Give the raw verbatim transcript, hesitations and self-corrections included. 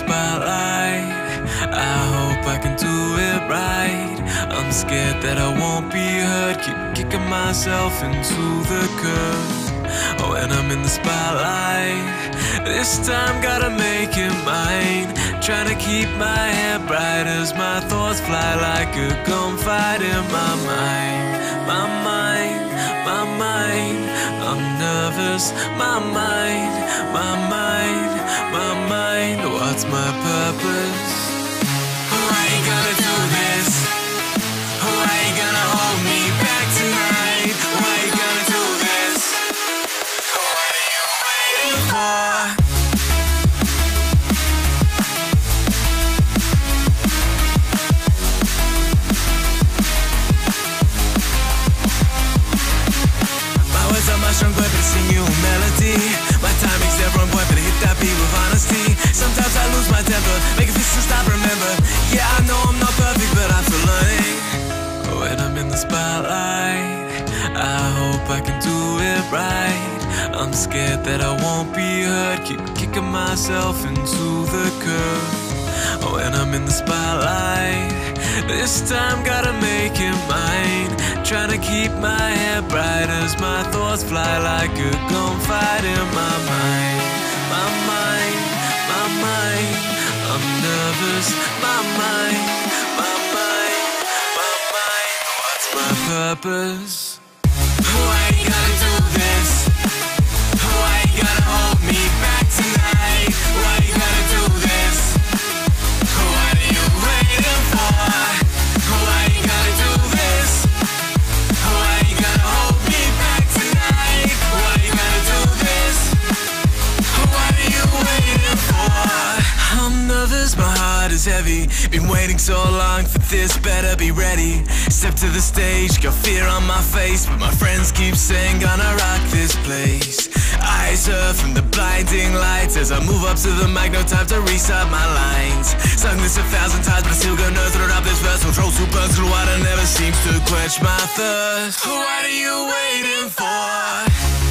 It's my life, I hope I can do it right. I'm scared that I won't be hurt, keep kicking myself into the curb. Oh, and I'm in the spotlight, this time gotta make it mine. Trying to keep my head bright as my thoughts fly like a gunfight in my mind. My mind, my mind, I'm nervous. My mind, my mind, my mind, what's my purpose? Oh, I ain't gonna do this. Oh, I ain't gonna hold me back tonight. Oh, I ain't gonna do this. Oh, what are you waiting for? But it's a new melody. My timing's never on point, but I hit that beat with honesty. Sometimes I lose my temper, make a fist to stop, remember. Yeah, I know I'm not perfect, but I'm still learning. When I'm in the spotlight, I hope I can do it right. I'm scared that I won't be hurt, keep kicking myself into the curb. Oh, and I'm in the spotlight, this time gotta make it mine. Trying to keep my head bright as my thoughts fly like a gunfight in my mind. My mind, my mind, I'm nervous. My mind, my mind, my mind, what's my purpose? Oh, I ain't gonna do this. Oh, I ain't gonna hold me back tonight. Why you gotta do this? What are you waiting for? My heart is heavy, been waiting so long for this, better be ready. Step to the stage, got fear on my face, but my friends keep saying gonna rock this place. Eyes hurt from the blinding lights as I move up to the mic, no time to restart my lines. Sung this a thousand times, but I still got nerves, throw up this verse. Will throw two bugs through water, never seems to quench my thirst. What are you waiting for?